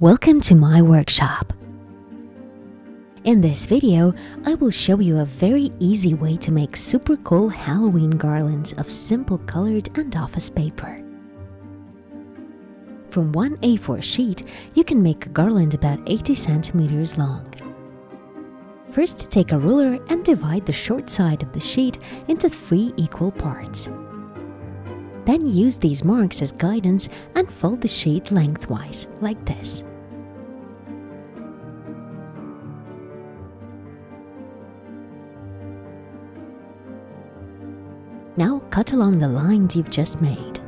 Welcome to my workshop. In this video, I will show you a very easy way to make super cool Halloween garlands of simple colored and office paper. From one A4 sheet, you can make a garland about 80 centimeters long. First, take a ruler and divide the short side of the sheet into 3 equal parts. Then use these marks as guidance and fold the sheet lengthwise, like this. Now cut along the lines you've just made.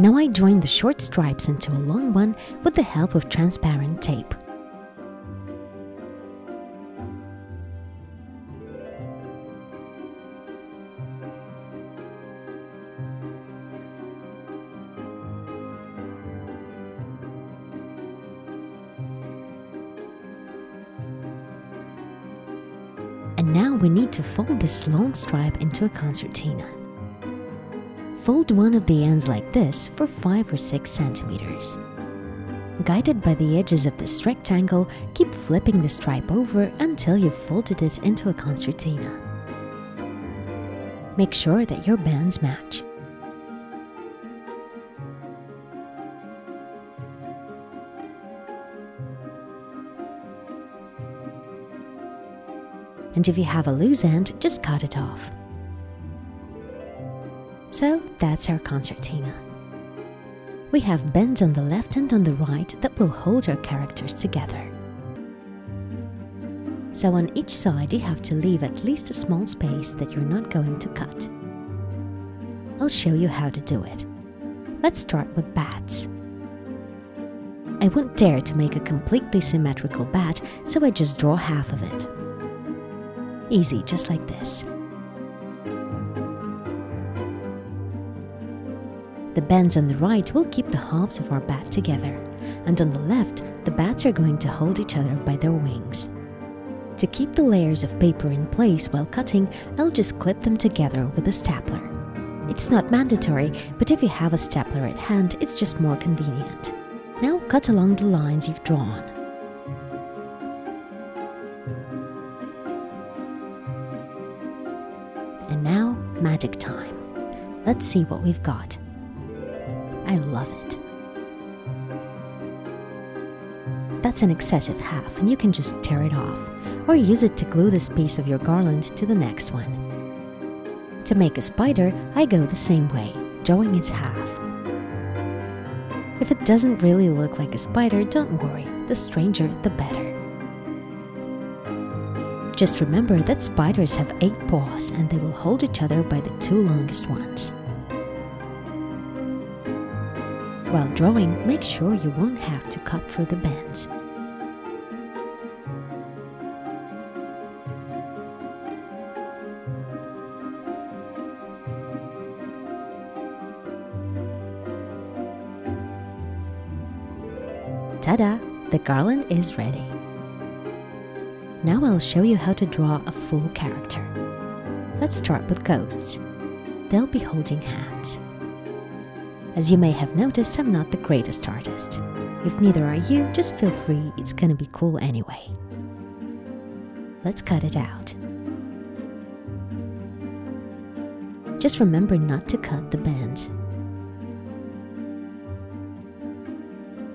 Now I join the short stripes into a long one with the help of transparent tape. And now we need to fold this long stripe into a concertina. Fold one of the ends like this for 5 or 6 centimeters. Guided by the edges of this rectangle, keep flipping the stripe over until you've folded it into a concertina. Make sure that your bands match. And if you have a loose end, just cut it off. So that's our concertina. We have bends on the left and on the right that will hold our characters together. So on each side you have to leave at least a small space that you're not going to cut. I'll show you how to do it. Let's start with bats. I won't dare to make a completely symmetrical bat, so I just draw half of it. Easy, just like this. The bends on the right will keep the halves of our bat together, and on the left, the bats are going to hold each other by their wings. To keep the layers of paper in place while cutting, I'll just clip them together with a stapler. It's not mandatory, but if you have a stapler at hand, it's just more convenient. Now cut along the lines you've drawn. And now, magic time. Let's see what we've got. I love it. That's an excessive half, and you can just tear it off, or use it to glue this piece of your garland to the next one. To make a spider, I go the same way, drawing its half. If it doesn't really look like a spider, don't worry, the stranger the better. Just remember that spiders have 8 paws and they will hold each other by the 2 longest ones. While drawing, make sure you won't have to cut through the bends. Ta-da! The garland is ready. Now I'll show you how to draw a full character. Let's start with ghosts. They'll be holding hands. As you may have noticed, I'm not the greatest artist. If neither are you, just feel free, it's gonna be cool anyway. Let's cut it out. Just remember not to cut the bends.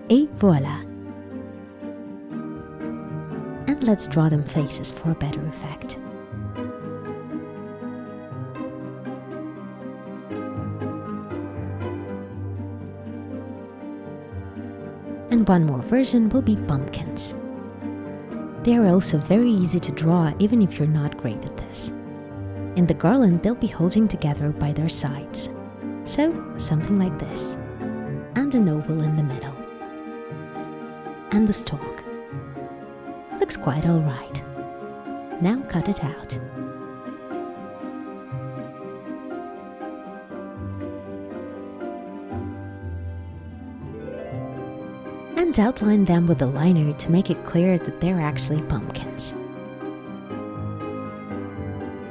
Et voilà! And let's draw them faces for a better effect. And one more version will be pumpkins. They are also very easy to draw even if you're not great at this. In the garland they'll be holding together by their sides. So something like this. And an oval in the middle. And the stalk. Looks quite all right. Now cut it out. And outline them with a liner to make it clear that they're actually pumpkins.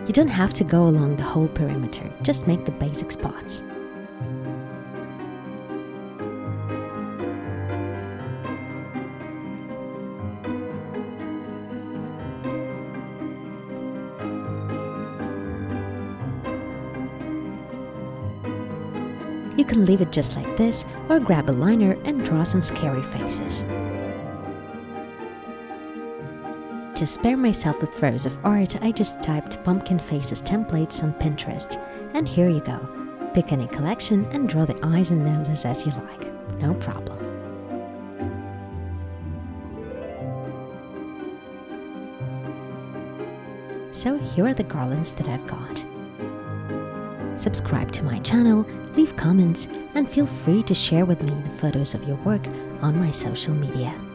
You don't have to go along the whole perimeter, just make the basic spots. You can leave it just like this, or grab a liner and draw some scary faces. To spare myself the throes of art, I just typed pumpkin faces templates on Pinterest. And here you go. Pick any collection and draw the eyes and noses as you like. No problem. So here are the garlands that I've got. Subscribe to my channel, leave comments, and feel free to share with me the photos of your work on my social media.